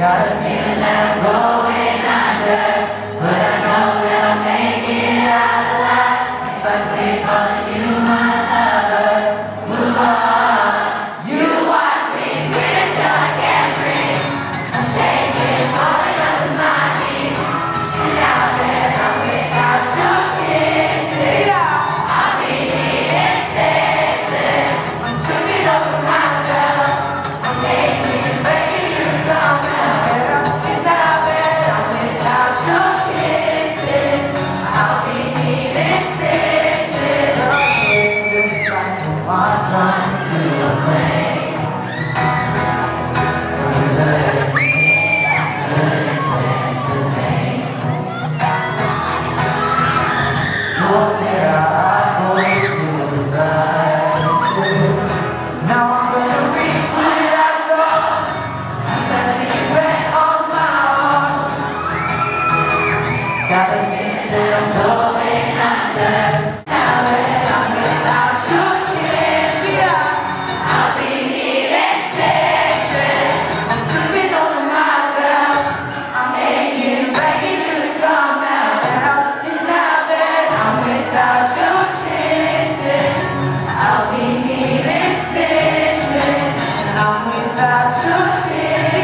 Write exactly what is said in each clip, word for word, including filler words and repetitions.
Got a feeling that I'm going under, but I know that I'll make it out alive. It's like we're calling you my lover. Move on. You watch me pretend I can't breathe. I'm shaking, falling onto my knees, and now that I'm without your kisses, I'll be needing standing. I'm tripping over myself. I'm making, breaking you down. Got a feeling that I'm going under. Now that I'm without your kiss, yeah, I'll be needing therapy. I'm tripping over myself. I'm aching, begging you to come out. And now that I'm without your kisses, I'll be needing stitches. And I'm without your kisses, yeah,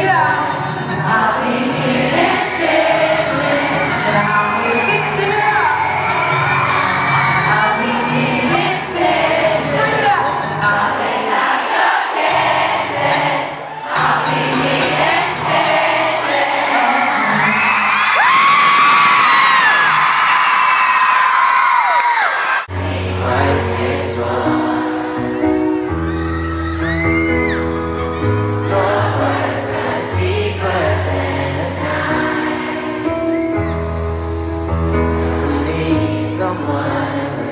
I'll be needing stitches. Someone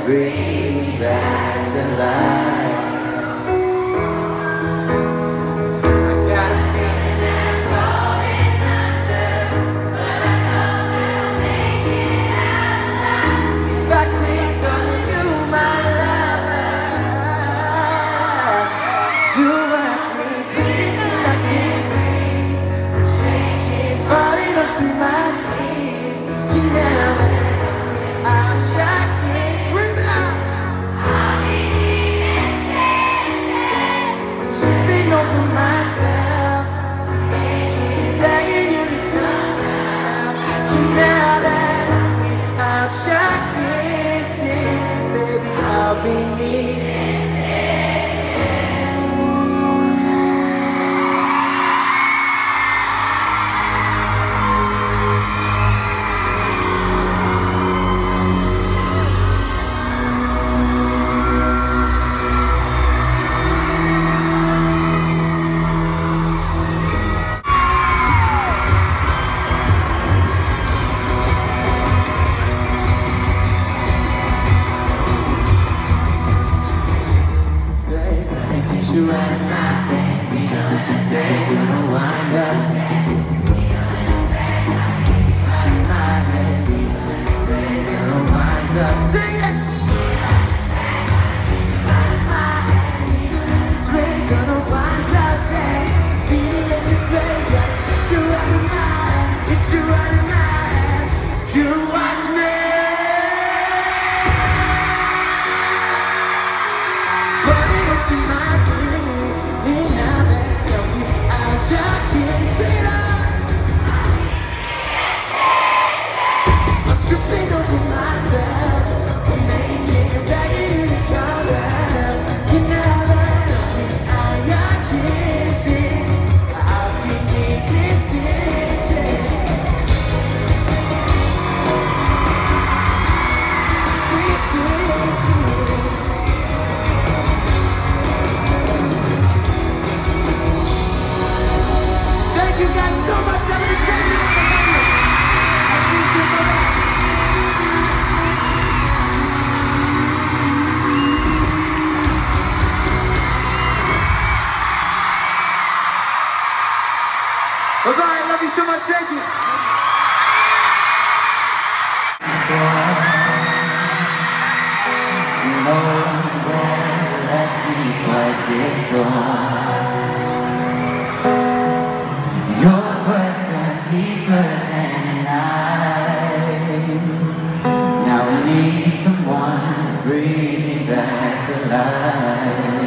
bring back to life. I got a feeling that I'm going under, but I know that I'll make it out alive. If I could call you my lover, you watch me bleed till I can't breathe. I'm shaking, falling onto my knees. You never. I'll shock you, swim out. I'll be needing therapy. I'm tripping over myself. I'm making, begging you to come out. You know that we I'll shock kisses. Baby, I'll be needing you and my baby, the day gonna wind up. And my baby, the day gonna wind up. Sing it. And my baby, the day gonna wind up. Beating in the graveyard, it's you and mine, it's you and mine. You watch me. Bye-bye, I love you so much, thank you. Before, no one left me but this song. Your words deeper than I. Now I need someone to bring me back to life.